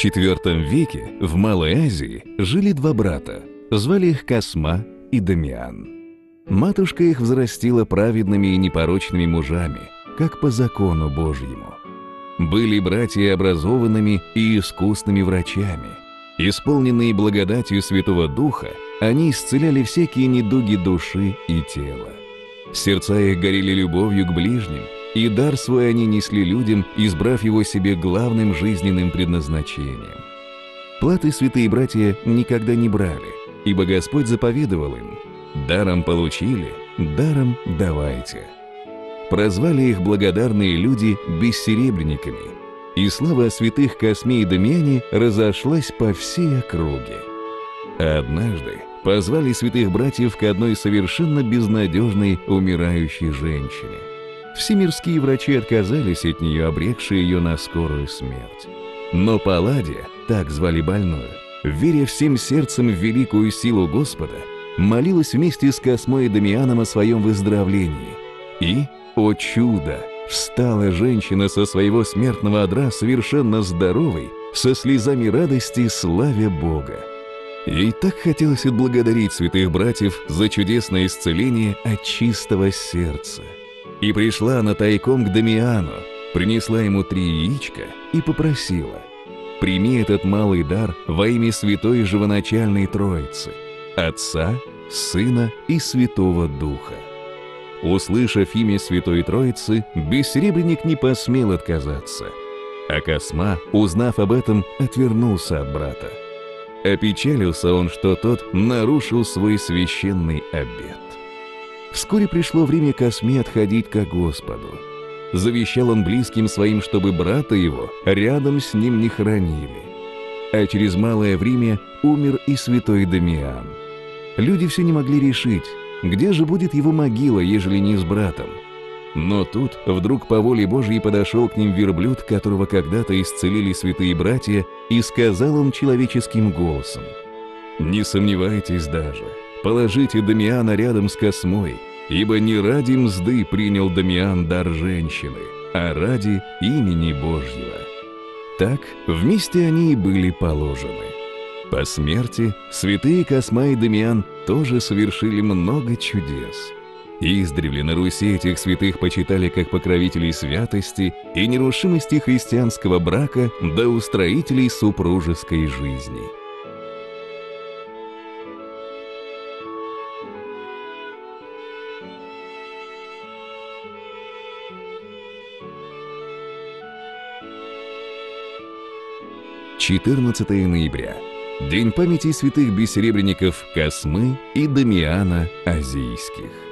В IV веке в Малой Азии жили два брата, звали их Косма и Дамиан. Матушка их взрастила праведными и непорочными мужами, как по закону Божьему. Были братья образованными и искусными врачами. Исполненные благодатью Святого Духа, они исцеляли всякие недуги души и тела. Сердца их горели любовью к ближним, и дар свой они несли людям, избрав его себе главным жизненным предназначением. Платы святые братья никогда не брали, ибо Господь заповедовал им: «Даром получили, даром давайте». Прозвали их благодарные люди бессеребренниками, и слава о святых Косме и Дамиане разошлась по всей округе. Однажды позвали святых братьев к одной совершенно безнадежной умирающей женщине. Все мирские врачи отказались от нее, обрекшие ее на скорую смерть. Но Палладия, так звали больную, веря всем сердцем в великую силу Господа, молилась вместе с Космой и Дамианом о своем выздоровлении. И, о чудо, встала женщина со своего смертного одра совершенно здоровой, со слезами радости, славя Бога. Ей так хотелось отблагодарить святых братьев за чудесное исцеление от чистого сердца. И пришла она тайком к Дамиану, принесла ему 3 яичка и попросила: «Прими этот малый дар во имя Святой Живоначальной Троицы, Отца, Сына и Святого Духа». Услышав имя Святой Троицы, бессеребренник не посмел отказаться, а Косма, узнав об этом, отвернулся от брата. Опечалился он, что тот нарушил свой священный обет. Вскоре пришло время Косме отходить ко Господу. Завещал он близким своим, чтобы брата его рядом с ним не хоронили. А через малое время умер и святой Дамиан. Люди все не могли решить, где же будет его могила, ежели не с братом. Но тут вдруг по воле Божьей подошел к ним верблюд, которого когда-то исцелили святые братья, и сказал он человеческим голосом: «Не сомневайтесь даже, положите Дамиана рядом с Космой, ибо не ради мзды принял Дамиан дар женщины, а ради имени Божьего». Так вместе они и были положены. По смерти святые Косма и Дамиан тоже совершили много чудес. Издревле на Руси этих святых почитали как покровителей святости и нерушимости христианского брака до устроителей супружеской жизни. . 14 ноября. День памяти святых бессеребренников Космы и Дамиана Асийских.